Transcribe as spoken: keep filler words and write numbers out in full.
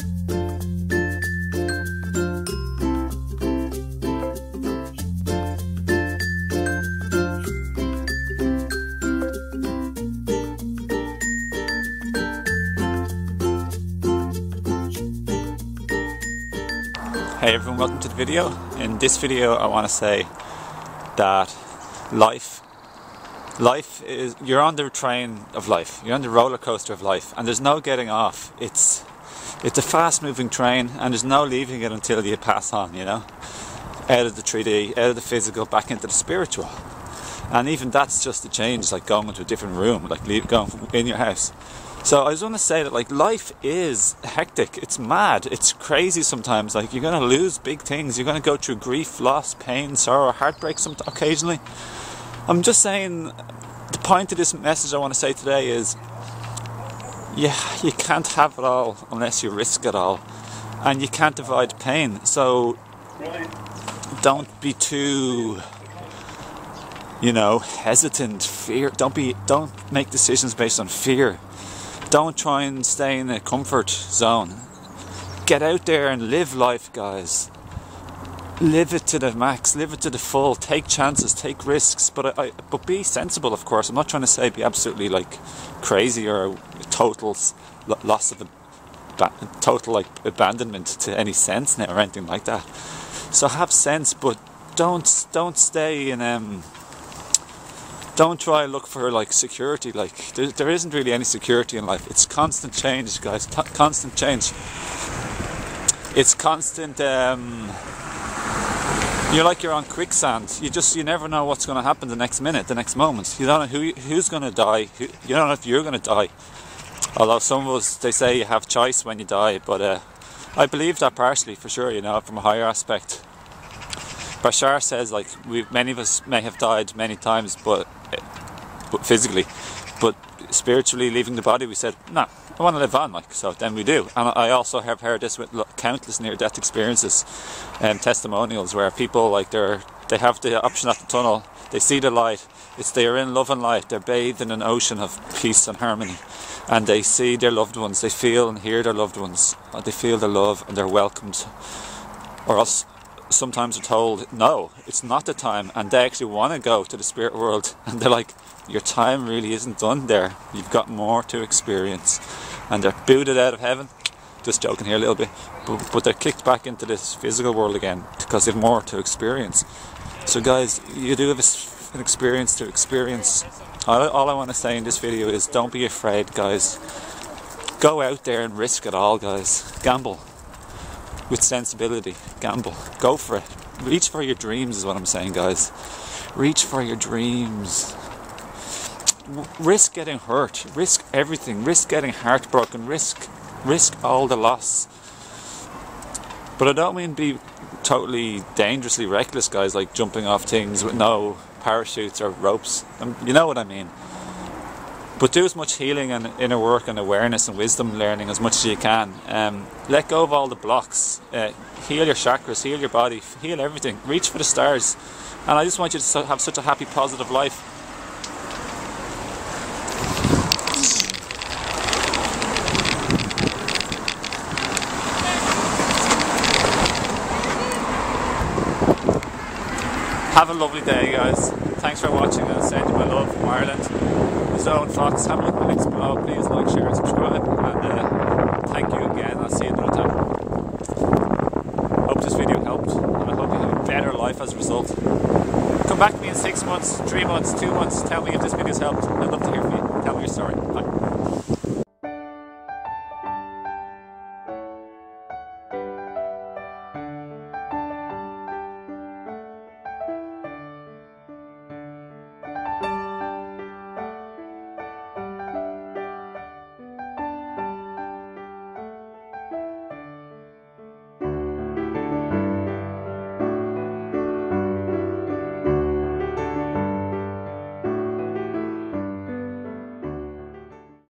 Hey everyone, welcome to the video. In this video I want to say that life life is, you're on the train of life, you're on the roller coaster of life, and there's no getting off. It's it's a fast moving train and there's no leaving it until you pass on, you know, out of the three D, out of the physical, back into the spiritual. And even that's just a change, like going into a different room, like leave, going in your house. So I just want to say that, like, life is hectic, it's mad, it's crazy sometimes. Like, you're going to lose big things, you're going to go through grief, loss, pain, sorrow, heartbreak some occasionally. I'm just saying, the point of this message I want to say today is, yeah, you can't have it all unless you risk it all. And you can't avoid pain, so don't be too, you know, hesitant, fear, don't be, don't make decisions based on fear. Don't try and stay in a comfort zone. Get out there and live life, guys. Live it to the max, live it to the full. Take chances, take risks, but I, I, but be sensible, of course. I'm not trying to say be absolutely like crazy or a total loss of a total like abandonment to any sense now or anything like that. So have sense, but don't don't stay in um. Don't try and look for like security. Like there, there isn't really any security in life. It's constant change, guys. T constant change. It's constant. Um, you're like you're on quicksand. You just you never know what's going to happen the next minute, the next moment. You don't know who who's going to die. Who, you don't know if you're going to die. Although some of us, they say you have choice when you die, but uh, I believe that partially for sure. You know, from a higher aspect. Bashar says like we many of us may have died many times, but. But physically, but spiritually, leaving the body, we said, "No, nah, I want to live on." Like so, then we do. And I also have heard this with countless near-death experiences and testimonials where people like they're they have the option at the tunnel. They see the light. It's they are in love and light. They're bathed in an ocean of peace and harmony, and they see their loved ones. They feel and hear their loved ones. They feel the love and they're welcomed. Or else. Sometimes are told, no, it's not the time, and they actually want to go to the spirit world, and they're like, your time really isn't done there, you've got more to experience, and they're booted out of heaven, just joking here a little bit, but, but they're kicked back into this physical world again, because they've more to experience. So guys, you do have an experience to experience. All, all I want to say in this video is, don't be afraid, guys. Go out there and risk it all, guys. Gamble. With sensibility, gamble, go for it. Reach for your dreams is what I'm saying, guys. Reach for your dreams. W risk getting hurt, risk everything, risk getting heartbroken, risk risk all the loss. But I don't mean be totally dangerously reckless, guys, like jumping off things with no parachutes or ropes. Um, you know what I mean. But do as much healing and inner work and awareness and wisdom learning as much as you can. Um, let go of all the blocks. Uh, heal your chakras, heal your body, heal everything. Reach for the stars. And I just want you to have such a happy, positive life. Have a lovely day, guys. Thanks for watching and sending you my love from Ireland. This is Owen Fox. Have a look at the links below. Please like, share and subscribe, and uh, thank you again. I'll see you another time. Hope this video helped, and I hope you have a better life as a result. Come back to me in six months, three months, two months, tell me if this video has helped. I'd love to hear from you. Tell me your story. Bye.